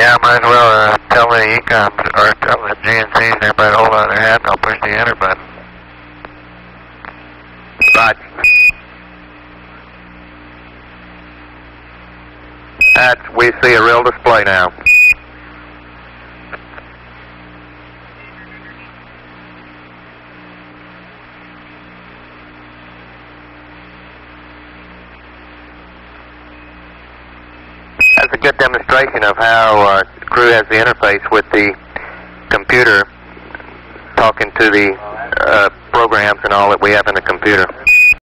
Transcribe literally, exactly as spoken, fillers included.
Yeah, might as well uh, tell the E COM, or tell the G N Cs and everybody to hold on their hat and I'll push the enter button. Spot. That's, we see a real display now. That's a good demonstration of how uh, crew has the interface with the computer, talking to the uh, programs and all that we have in the computer.